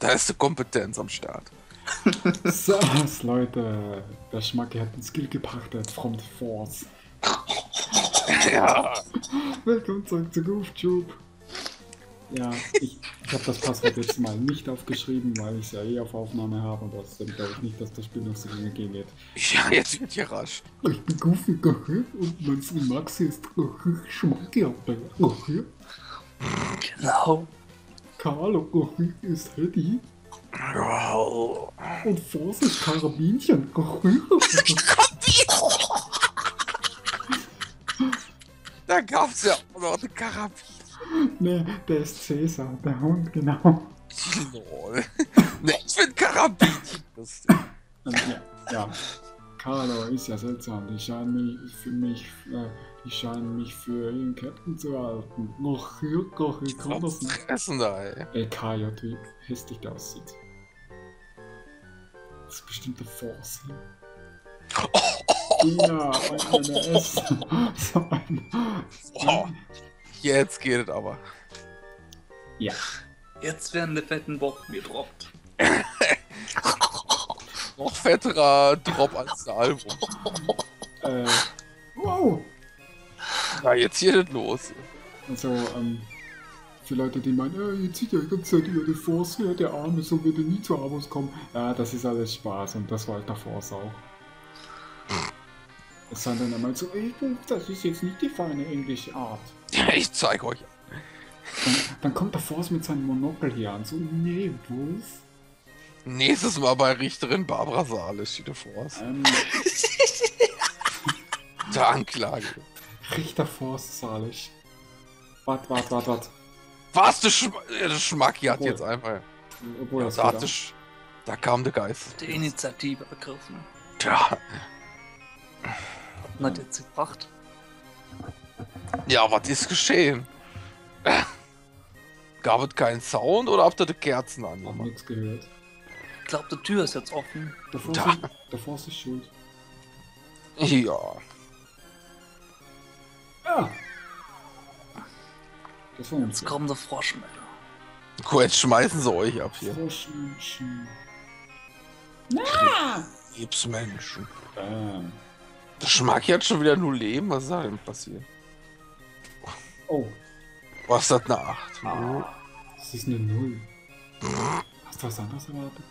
Da ist die Kompetenz am Start. So, Leute, der Schmacki hat den Skill gepachtet, from the Force. Ja. Willkommen zurück zu GoofTube. Ja, ich habe das Passwort jetzt mal nicht aufgeschrieben, weil ich es ja eh auf Aufnahme habe und trotzdem glaube ich nicht, dass das Spiel noch so lange gehen wird. Ja, jetzt wird ja rasch. Ich bin Goofy und mein Sohn Maxi ist Schmacki dabei. Genau. Carlo ist Hedy. Wow. Und Vorsicht, Karabinchen. Da gab's ja auch noch eine Karabin. Ne, der ist Cäsar, der Hund, genau. Lol. Ne, ich bin Karabin. Ja. Carlo ist ja seltsam. Die scheinen mich für ihren Captain zu halten. Noch hier, ich kann das nicht. Ey, KJ-Typ, hässlich der aussieht. Das ist bestimmt der Force hier. Ja, so ein jetzt geht es aber. Ja. Jetzt werden die fetten Bomben gedroppt. Noch fetterer Drop als das Album. Wow. Na, jetzt geht es los. Also, für Leute, die meinen, jetzt zieht ihr die ganze Zeit über die Force her, der Arme, so würde nie zu Abos kommen. Ja, das ist alles Spaß und das war halt der Force auch. Es sei dann einmal so, das ist jetzt nicht die feine englische Art. Ja, ich zeig euch. Dann kommt der Force mit seinem Monokel hier an, so, nee, Wolf. Nächstes Mal bei Richterin Barbara Saale steht der Force. Der Anklage. Richter Forst Salisch. Wart. Was? Das Schmacki hat jetzt einfach. Obwohl, ja, da kam der Geist. Die Initiative ergriffen. Tja. Was hat jetzt gebracht? Ja, was ist geschehen? Gab es keinen Sound oder habt ihr die Kerzen an? Ich hab nichts gehört. Ich glaube, die Tür ist jetzt offen. Der Forst ist schuld. Ja. Das war jetzt kommt der Froschmänner. Cool, jetzt schmeißen sie euch ab hier. Froschmenschen. Na! Krebsmenschen. Der Schmacki hat schon wieder nur Leben. Was ist da denn passiert? Oh. Was ist das, eine 8? Ah. Das ist eine 0. Hast du was anderes erwartet?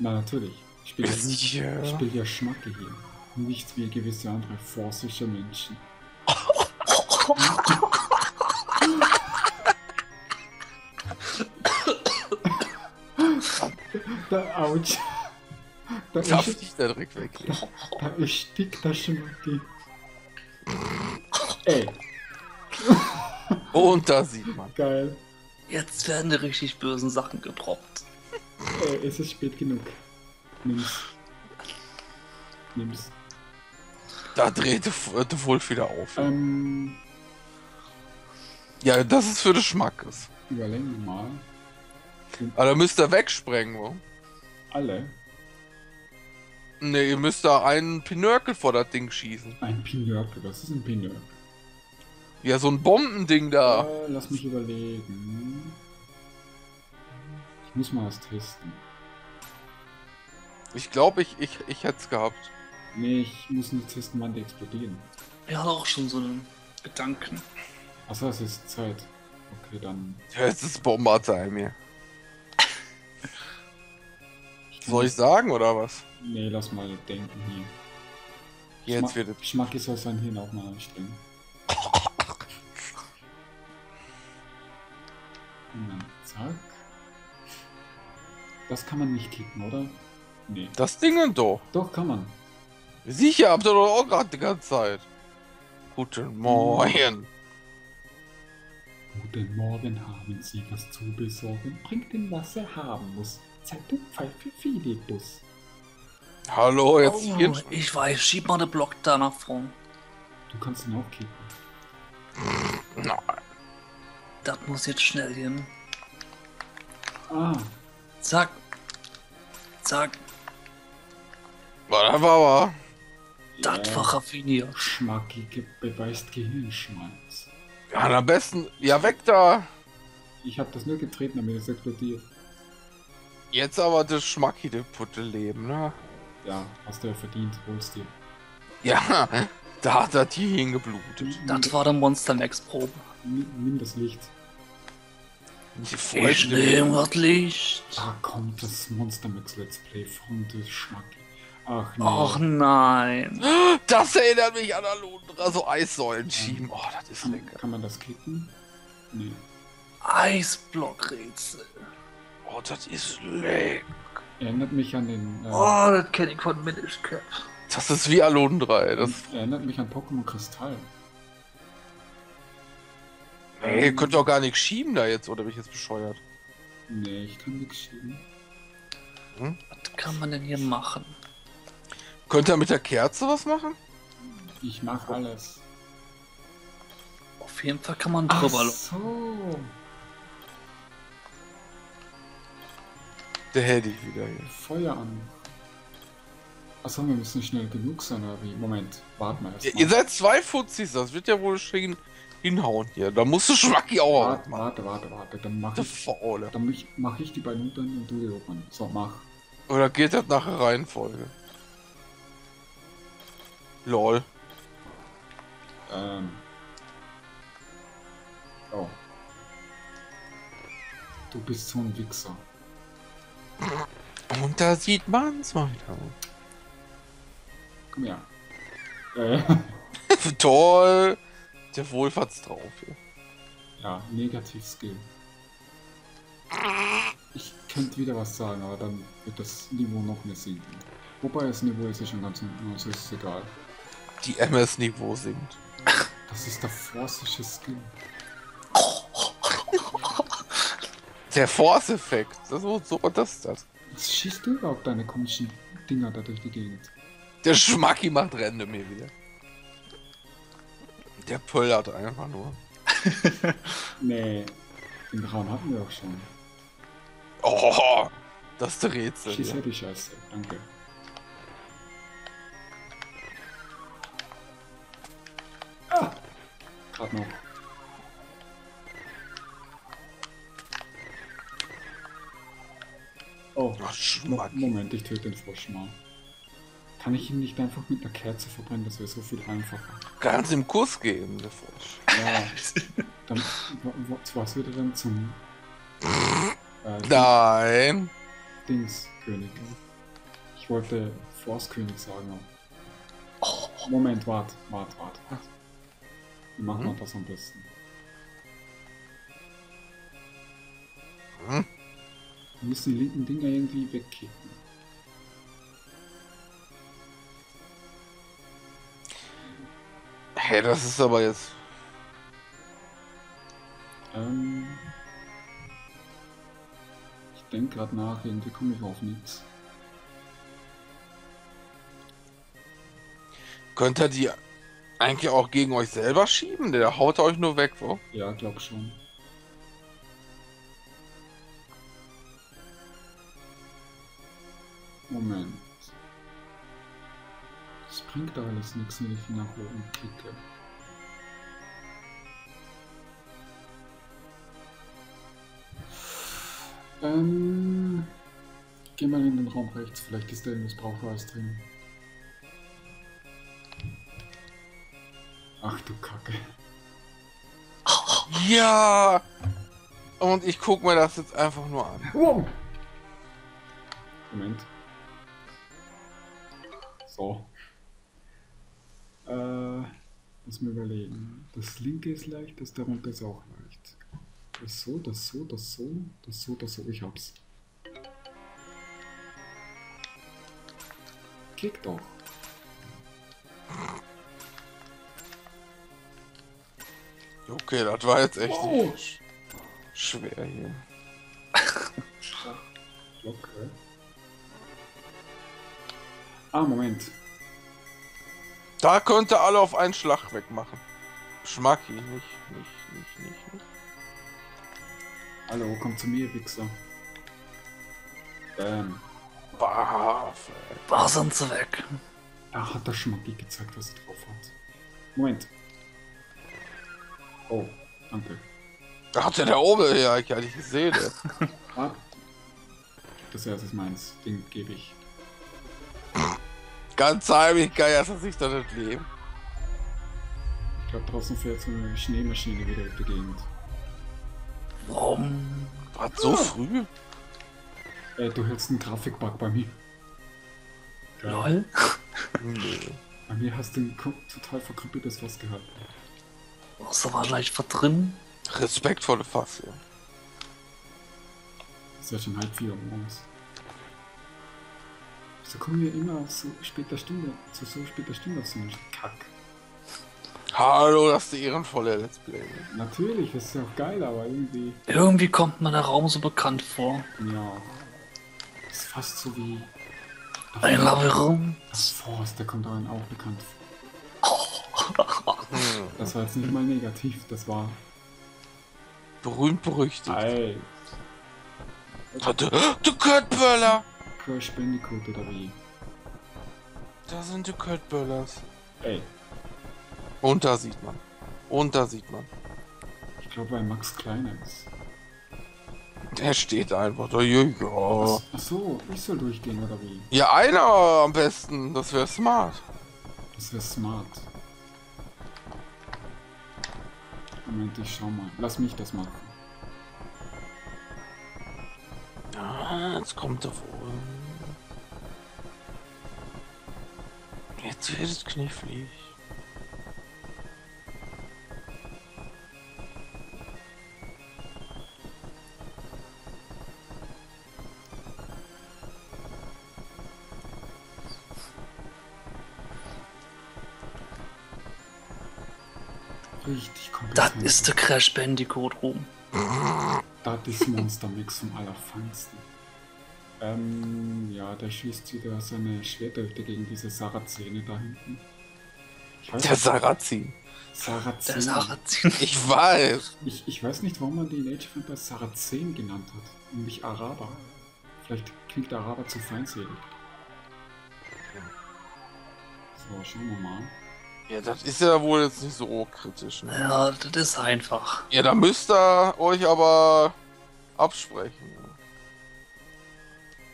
Na, natürlich. Ich spiele ja Schmacki hier. Nichts wie gewisse andere forstische Menschen. Der Autsch. Darf ich da direkt weg? Da erstickt der Schmacki. Ey. Und da sieht man. Geil. Jetzt werden die richtig bösen Sachen geproppt. Ey, es ist spät genug. Nimm's. Da drehte Wolf wieder auf. Ja, das ist für den Schmackes. Überlegen wir mal. Aber da müsst ihr wegsprengen, wo? Alle? Ne, ihr müsst da einen Pinökel vor das Ding schießen. Ein Pinökel? Was ist ein Pinökel? Ja, so ein Bombending da. Lass mich überlegen. Ich muss mal was testen. Ich glaube, ich hätte es gehabt. Nee, ich muss nur testen, wann die explodieren. Ja, auch schon so einen Gedanken. Achso, es ist Zeit. Okay, dann. Ja, es ist Bomber-Time hier. Soll ich sagen, oder was? Nee, lass mal denken hier. Jetzt wird es. Schmacki soll sein Hirn auch mal anstrengen. Und dann zack. Das kann man nicht klicken, oder? Nee. Das Ding und doch. Doch, kann man. Sicher, habt ihr doch auch gerade die ganze Zeit. Guten Morgen. Guten Morgen, haben Sie was zu besorgen? Bringt den was er haben muss. Zeitung Pfeife Fidibus. Hallo, jetzt hier. Ich weiß, schieb mal den Block da nach vorn. Du kannst ihn auch kicken. Nein. Das muss jetzt schnell hin. Ah. Zack. Zack. War aber. Das war raffiniert. Schmacki beweist Gehirnschmalz. Ja, am besten. Ja, weg da! Ich hab das nur getreten, damit es explodiert. Jetzt aber das schmackige Putte-Leben, ne? Ja, hast du ja verdient, holst dir. Ja, da hat er die hingeblutet. Das war der Monster Next Probe. Nimm das Licht. Ich nehme das Licht. Ah, kommt das Monster Max Let's Play von des Schmack. Ach nein. Ach nein. Das erinnert mich an Alundra, so Eissäulen-Schieben. Oh, das ist lecker. Kann man das klicken? Nee. Eisblock-Rätsel. Oh, das ist lecker. Erinnert mich an den... oh, das kenne ich von Minish Cap. Das ist wie Alundra, ey. Das erinnert mich an Pokémon Kristall. Ey, ihr könnt doch gar nichts schieben da jetzt, oder bin ich jetzt bescheuert? Nee, ich kann nichts schieben. Hm? Was kann man denn hier machen? Könnt ihr mit der Kerze was machen? Ich mach alles. Auf jeden Fall kann man drüber laufen. Der hätte ich wieder hier. Feuer an. Achso, wir müssen schnell genug sein, aber Moment, warten wir erst mal. Ihr seid zwei Fuzzis, das wird ja wohl schön hinhauen hier. Da musst du Schwacki auch. Warte, dann mach ich. Dann mach ich die beiden Minuten und du die Ohren. So, mach. Oder geht das nach der Reihenfolge? Lol. Oh. Du bist so ein Wichser. Und da sieht man's weiter. Komm her. Toll. Der Wohlfahrts drauf. Ja, Negativ-Skill. Ich könnte wieder was sagen, aber dann wird das Niveau noch mehr sinken. Wobei das Niveau ist ja schon ganz unten, also ist es egal. Die MS-Niveau sinkt. Das ist der forcische Skill. Der Force-Effekt. So war das. Was schießt du überhaupt deine komischen Dinger da durch die Gegend? Der Schmacki macht Rende mir wieder. Der pöllert einfach nur. Nee, den grauen hatten wir auch schon. Oh, das ist der Rätsel. Schieß ja die Scheiße, danke. Ah, grad noch. Oh, ach, Moment, ich töte den Frosch mal. Kann ich ihn nicht einfach mit einer Kerze verbrennen? Das wäre so viel einfacher. Ganz im Kuss geben, der Frosch. Ja. Dann, was würde dann zum... nein! Dingskönig. Ich wollte Forstkönig sagen. Oh. Moment, wart. Wie machen wir das am besten? Wir müssen die linken Dinger irgendwie wegkicken. Hey, das ist aber jetzt... ich denke gerade nach, irgendwie komme ich auf nichts. Könnt ihr die eigentlich auch gegen euch selber schieben? Der haut euch nur weg, wo? Ja, glaub schon. Moment. Das bringt alles nichts, wenn ich nach oben klicke. Geh mal in den Raum rechts, vielleicht ist da irgendwas Brauchbares drin. Ach du Kacke. Ja! Und ich guck mir das jetzt einfach nur an. Wow. Moment. So. Muss mir überlegen. Das linke ist leicht, das darunter ist auch leicht. Das so. Ich hab's. Klick doch. Okay, das war jetzt echt nicht schwer hier. Okay. Ah, Moment. Da könnte alle auf einen Schlag wegmachen. Schmacki, nicht. Hallo, komm zu mir, Wichser. Bah, sind sie weg. Da hat der Schmacki gezeigt, was er drauf hat. Moment. Oh, danke. Da hat ja der Obel, ja, ich hab nicht gesehen. das ist meins. Den gebe ich. Ganz heimlich geil, erstens nicht das Leben. Ich glaube, draußen fährt so eine Schneemaschine wieder durch die Gegend. Warum? War so früh? Du hältst einen Grafikbug bei mir. LOL? Bei mir hast du ein total verkrüppeltes Fass gehabt. Ach, so war leicht verdrin. Respektvolle Fass, ja. Ist ja schon 3:30 Uhr morgens. So kommen wir immer auf so später Stunde, zu so später Stunde auf so einen Kack. Hallo, das ist die ehrenvolle Let's Play. Natürlich, das ist ja auch geil, aber irgendwie... Irgendwie kommt mir der Raum so bekannt vor. Ja. Das ist fast so wie... Ein Labyrinth. Das Forst, der kommt einem auch bekannt vor. Das war jetzt nicht mal negativ, das war... Berühmt-berüchtigt. Alter. Du Köttböller! Crash Bandicoot oder wie? Da sind die Köttböllers. Ey. Und da sieht man. Und da sieht man. Ich glaube, bei Max Kleiner ist. Der steht einfach da. Ja. Achso, ich soll durchgehen oder wie? Ja, einer am besten. Das wäre smart. Das wäre smart. Moment, ich schau mal. Lass mich das machen. Ah, jetzt kommt er vor. Jetzt wird es knifflig. Richtig kompliziert. Das ist der Crash Bandicoot rum. Das ist Monster Mix vom Allerfeinsten. Ja, der schießt wieder seine Schwerter gegen diese Sarazene da hinten. Der Sarazin. Der Sarazin. Ich weiß. Ich weiß nicht, warum man die Nature Vamper Sarazen genannt hat. Und nicht Araber. Vielleicht klingt der Araber zu feindselig. So, schauen wir mal. Ja, das ist ja wohl jetzt nicht so kritisch. Ne? Ja, das ist einfach. Ja, da müsst ihr euch aber absprechen.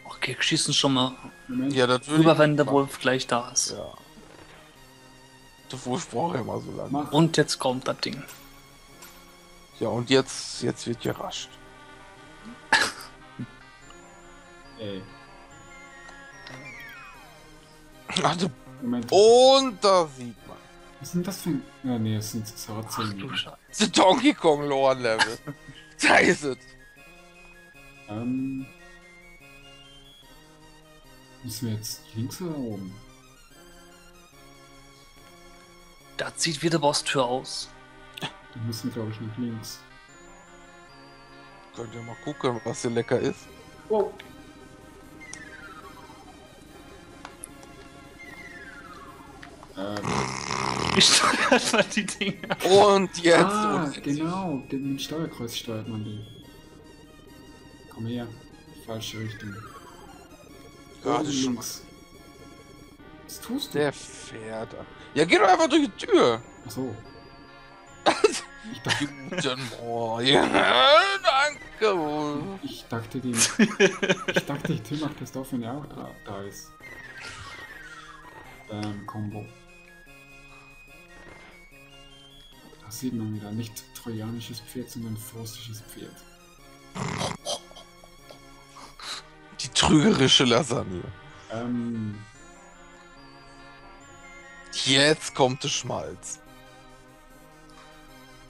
Okay, schießen schon mal. Moment. Ja, das würde wenn der Wolf gleich da ist. Ja. Der Wolf braucht ja mal so lange. Mach. Und jetzt kommt das Ding. Ja, und jetzt wird gerascht. Ey. Ach, du Moment. Und da sieht man. Was sind das für ein... Ja, nee, es sind Sarazen. Ach du Scheiße. The Donkey Kong Lore Level. Da ist es. Müssen wir jetzt links oder oben? Das sieht wie der Boss-Tür aus. Dann müssen wir, glaube ich, nach links. Könnt ihr mal gucken, was hier lecker ist. Oh. Ich steuere mal die Dinger. Und jetzt! Ah, genau, mit dem Steuerkreuz steuert man die. Komm her, falsche Richtung. Gerade schon was. Was tust du? Der fährt ab. Ja, geh doch einfach durch die Tür! Achso. Ich dachte, danke. Ich dachte, die Tür macht das doch, wenn er auch da ist. Combo. Da sieht man wieder nicht trojanisches Pferd, sondern forstisches Pferd. Die trügerische Lasagne. Jetzt kommt der Schmalz.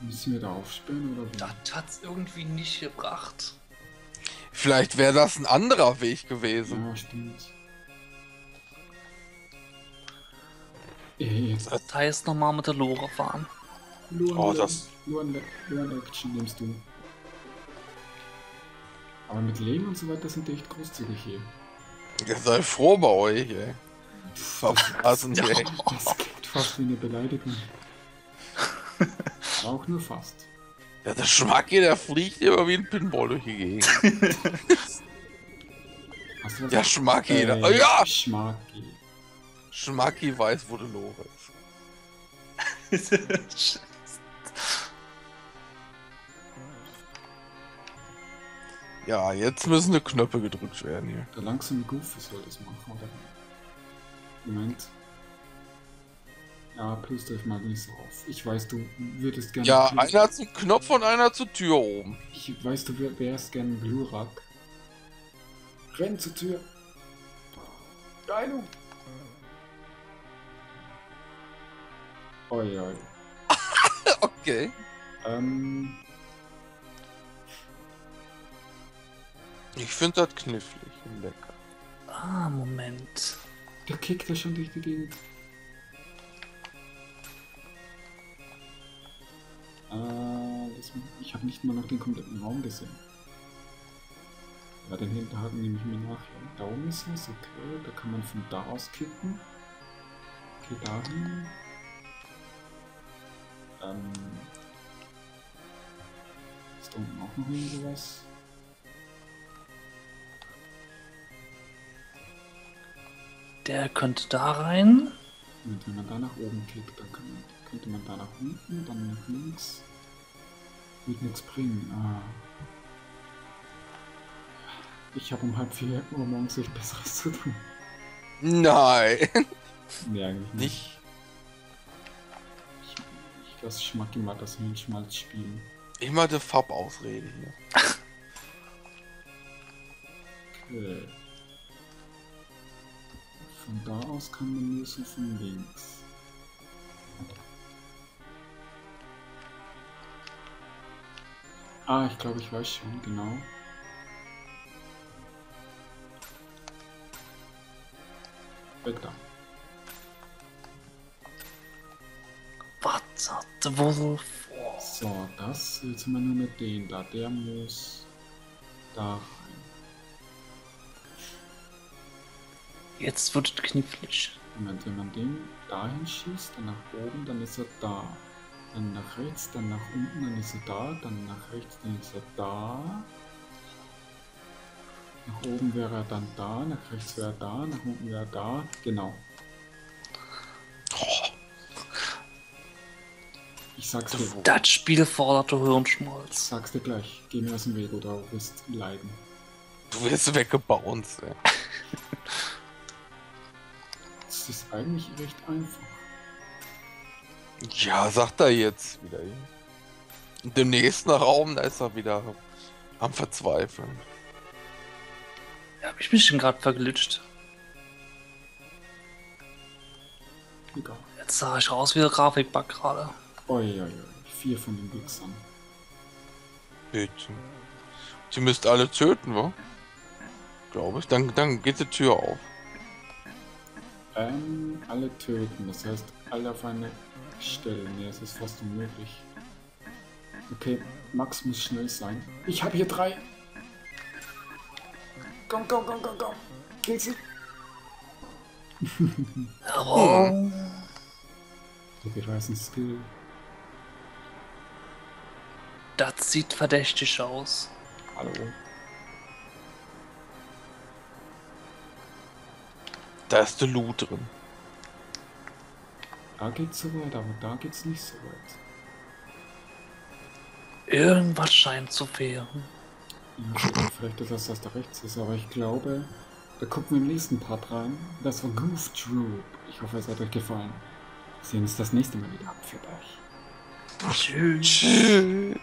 Müssen wir da aufsperren oder wie? Das hat's irgendwie nicht gebracht. Vielleicht wäre das ein anderer Weg gewesen. Ja, stimmt. Das heißt nochmal mit der Lore fahren. Oh, das. Lore-Action nimmst du. Aber mit Leben und so weiter sind die echt großzügig hier. Ihr seid froh bei euch, ey. Verpassen die echt. Das klingt fast wie eine Beleidigung. Auch nur fast. Ja, der Schmacki, der fliegt immer wie ein Pinball durch die Gegend. Ja, Schmacki. Oh ja! Schmacki. Schmacki weiß, wo der Lore ist. Scheiße. Ja, jetzt müssen die Knöpfe gedrückt werden hier. Der langsame Goof soll das machen, oder? Moment. Ja, Plusdrift mag nicht so auf. Ich weiß, du würdest gerne... Ja, einer zum Knopf und einer zur Tür oben. Ich weiß, du wärst gerne Glurak. Renn zur Tür. Geilo. Oi, oi. Okay. Ich finde das knifflig und lecker. Ah, Moment. Der kickt ja schon durch die Gegend. Ich habe nicht mal noch den kompletten Raum gesehen. Ja, den Hinterhaken nehme ich mir nach. Da oben ist was, okay. Da kann man von da aus kicken. Okay, dahin. Ist da unten auch noch irgendwas? Der könnte da rein. Und wenn man da nach oben kickt, dann könnte man da nach unten, dann nach links. Wird nichts bringen. Ah. Ich habe um 3:30 Uhr morgens nichts Besseres zu tun. Nein! Nee, eigentlich nicht. Ich lasse Schmacki mal das Hirnschmalz spielen. Immer die Farbausrede hier. Okay. Von da aus kann man nur so von links. Ah, ich glaube, ich weiß schon, genau. Weg da. Warte, wo? So, das jetzt immer nur mit denen da. Der muss da rein. Jetzt wird es knifflig. Moment, wenn man den dahin schießt, dann nach oben, dann ist er da. Dann nach rechts, dann nach unten, dann ist er da, dann nach rechts, dann ist er da. Nach oben wäre er dann da, nach rechts wäre er da, nach unten wäre er da, genau. Ich sag's dir. Das Spiel forderte Hirnschmalz. Ich sag's dir gleich, geh mir aus dem Weg oder du wirst leiden. Du wirst weggebounced, ey. Das ist eigentlich recht einfach. Ja, sagt er jetzt wieder. Dem nächsten Raum, da ist er wieder am Verzweifeln. Ja, hab ich mich schon gerade verglitscht. Egal. Jetzt sah ich raus wie der Grafikbug gerade. Uiuiui, 4 von den Wichsern. Bitte. Die müsst alle töten, wa? Glaube ich. Dann geht die Tür auf. Alle töten, das heißt alle auf eine Stelle. Ne, es ist fast unmöglich. Okay, Max muss schnell sein. Ich habe hier 3. Komm, komm, komm, komm, komm. Kriegst du? Oh. Okay, da ist ein Skill. Das sieht verdächtig aus. Hallo. Da ist der Loot drin. Da geht's so weit, aber da geht's nicht so weit. Irgendwas scheint zu fehlen. Ja, vielleicht ist das, was da rechts ist, aber ich glaube, da gucken wir im nächsten Part rein. Das war Goof Troop. Ich hoffe, es hat euch gefallen. Wir sehen uns das nächste Mal wieder ab für euch. Tschüss. Tschüss.